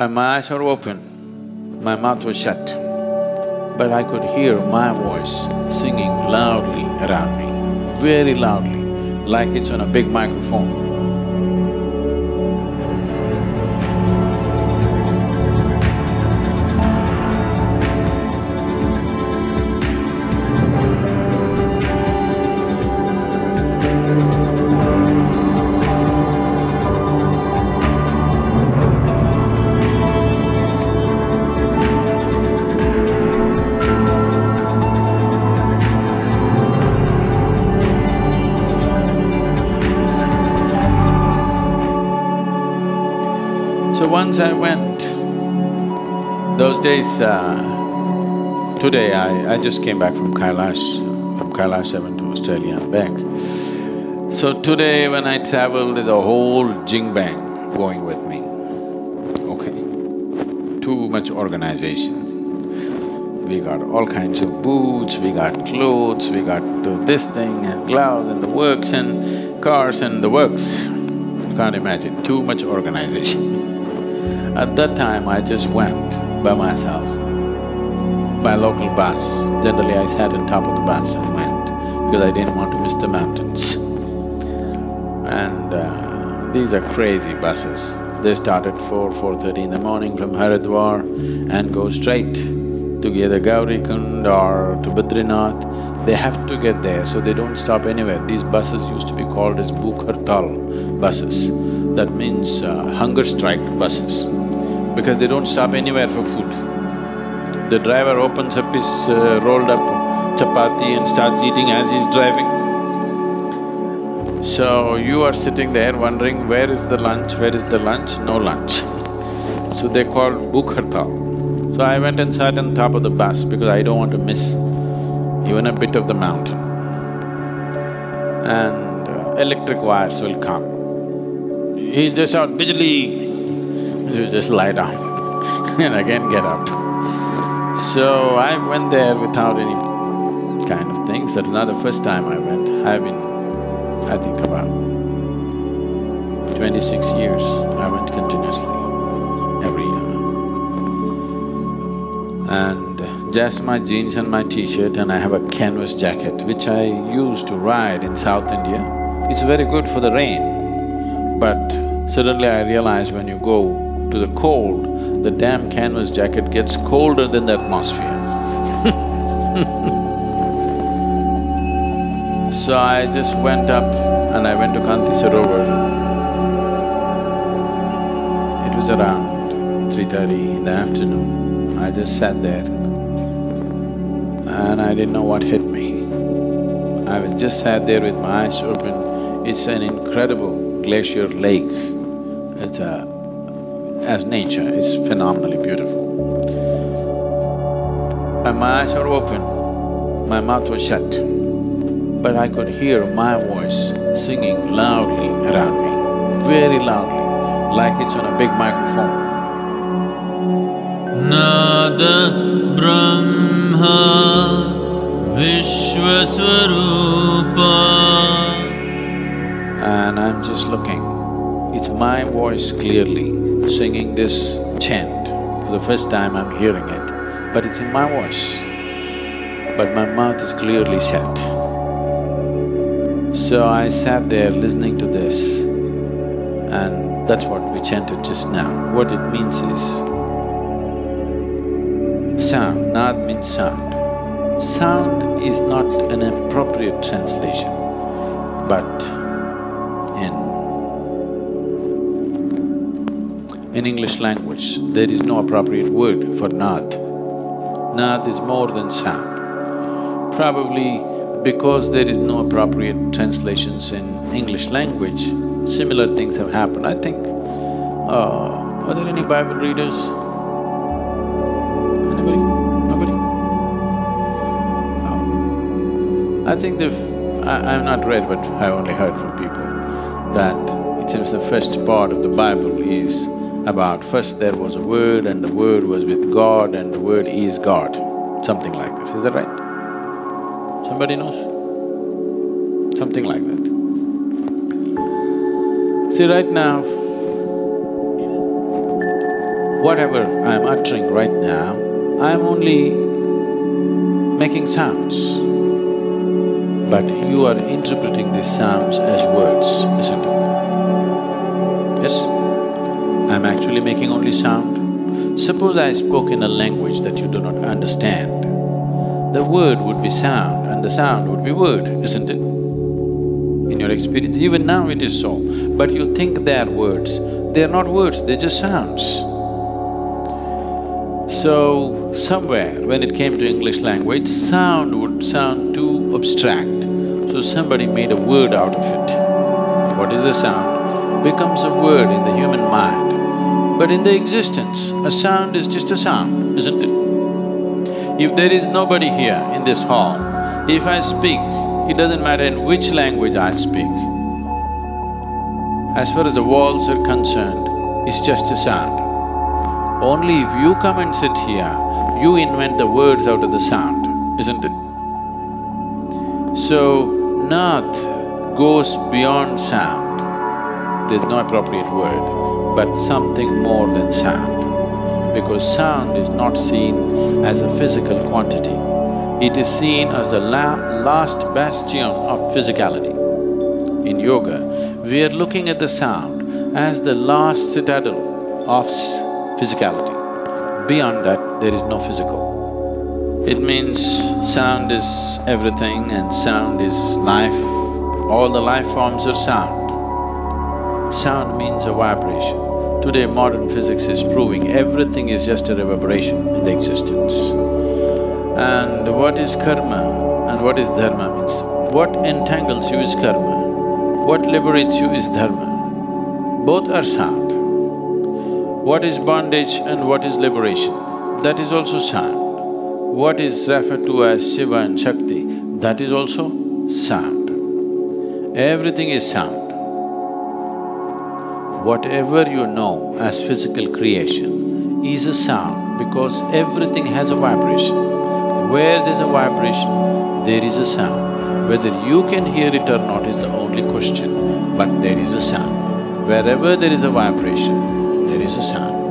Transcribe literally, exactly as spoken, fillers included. My eyes are open, my mouth was shut, but I could hear my voice singing loudly around me, very loudly, like it's on a big microphone. Once I went, those days, uh, today I, I just came back from Kailash, from Kailash I went to Australia and back. So today when I travel, there's a whole jing-bang going with me, okay? Too much organization. We got all kinds of boots, we got clothes, we got this thing and gloves and the works and cars and the works. You can't imagine, too much organization. At that time, I just went by myself, by local bus. Generally, I sat on top of the bus and went because I didn't want to miss the mountains. And uh, these are crazy buses. They start at four, four-thirty in the morning from Haridwar and go straight to either Gaurikund or to Badrinath. They have to get there, so they don't stop anywhere. These buses used to be called as Bhukhadtal buses. That means uh, hunger strike buses, because they don't stop anywhere for food. The driver opens up his uh, rolled up chapati and starts eating as he's driving. So you are sitting there wondering, where is the lunch, where is the lunch? No lunch. So they called Bhukh Hartal. So I went and sat on top of the bus because I don't want to miss even a bit of the mountain. And uh, electric wires will come. He just out, "Bijli!" You just lie down and again get up. So I went there without any kind of things. That's not the first time I went. I've been, I think, about twenty-six years I went continuously, every year. And just my jeans and my t-shirt, and I have a canvas jacket which I used to ride in South India. It's very good for the rain. But suddenly I realized when you go to the cold, the damn canvas jacket gets colder than the atmosphere. So I just went up and I went to Kanti Sarovar. It was around three-thirty in the afternoon. I just sat there and I didn't know what hit me. I was just sat there with my eyes open. It's an incredible glacier lake, it's a… as nature, it's phenomenally beautiful. And my eyes are open, my mouth was shut, but I could hear my voice singing loudly around me, very loudly, like it's on a big microphone. Nada Brahma Vishwasvarupa. And I'm just looking, it's my voice clearly singing this chant. For the first time I'm hearing it, but it's in my voice, but my mouth is clearly shut. So I sat there listening to this, and that's what we chanted just now. What it means is, sound, Nad means sound. Sound is not an appropriate translation, but in English language, there is no appropriate word for Nath. Nath is more than sound. Probably because there is no appropriate translations in English language, similar things have happened, I think. Uh, are there any Bible readers? Anybody? Nobody? Um, I think they've… I, I've not read, but I only heard from people that it seems the first part of the Bible is about first there was a word and the word was with God and the word is God, something like this. Is that right? Somebody knows? Something like that. See, right now, whatever I am uttering right now, I am only making sounds. But you are interpreting these sounds as words, isn't it? Yes? I'm actually making only sound. Suppose I spoke in a language that you do not understand, the word would be sound and the sound would be word, isn't it? In your experience, even now it is so, but you think they are words. They are not words, they're just sounds. So, somewhere when it came to English language, sound would sound too abstract, so somebody made a word out of it. What is a sound? Becomes a word in the human mind. But in the existence, a sound is just a sound, isn't it? If there is nobody here in this hall, if I speak, it doesn't matter in which language I speak. As far as the walls are concerned, it's just a sound. Only if you come and sit here, you invent the words out of the sound, isn't it? So, Nath goes beyond sound. There's no appropriate word, but something more than sound. Because sound is not seen as a physical quantity. It is seen as the la last bastion of physicality. In yoga, we are looking at the sound as the last citadel of physicality. Beyond that, there is no physical. It means sound is everything and sound is life. All the life forms are sound. Sound means a vibration. Today, modern physics is proving everything is just a reverberation in the existence. And what is karma and what is dharma means, what entangles you is karma, what liberates you is dharma. Both are sound. What is bondage and what is liberation? That is also sound. What is referred to as Shiva and Shakti, that is also sound. Everything is sound. Whatever you know as physical creation is a sound because everything has a vibration. Where there's a vibration, there is a sound. Whether you can hear it or not is the only question, but there is a sound. Wherever there is a vibration, there is a sound.